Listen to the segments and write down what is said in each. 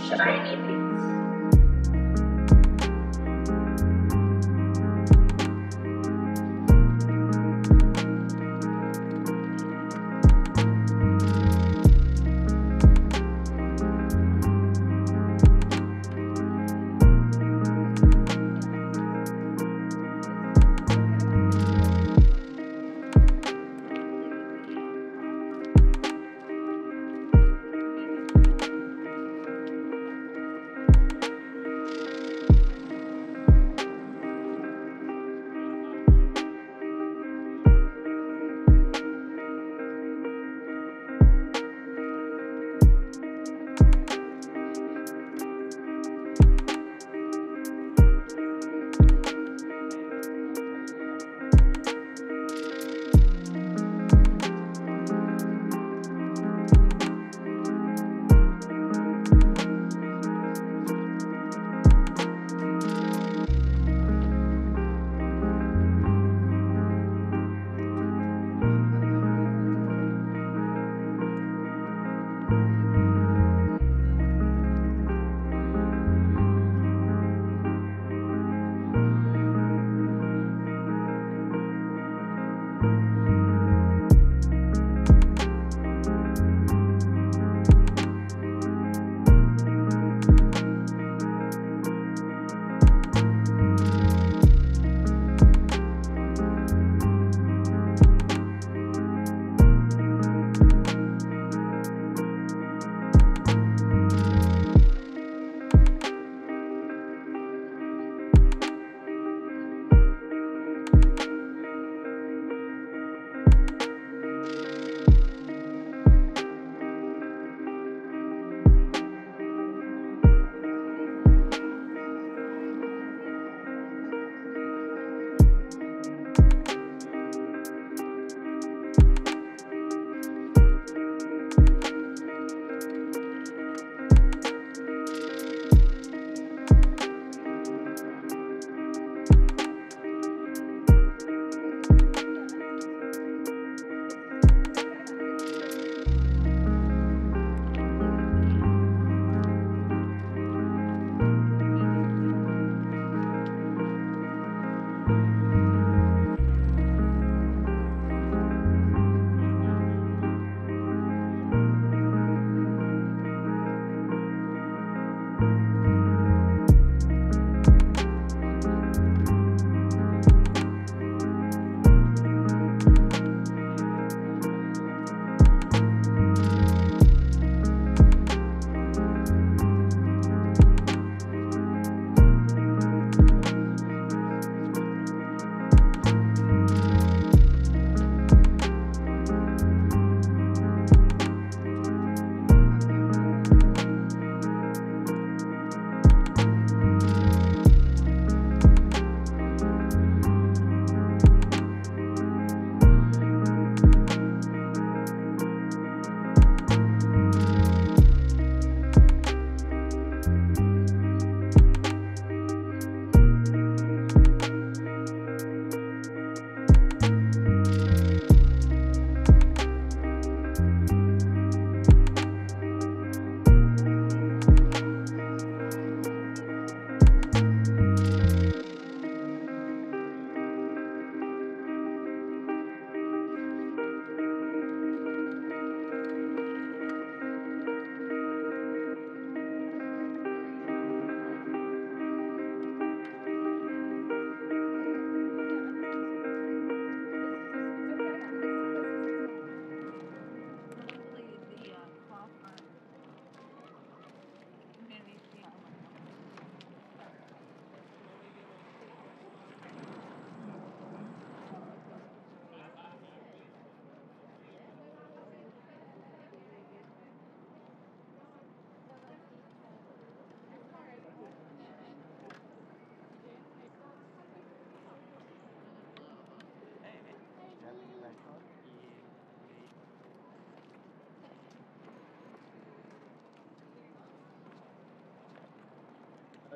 shiny things.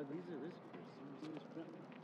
These are risk.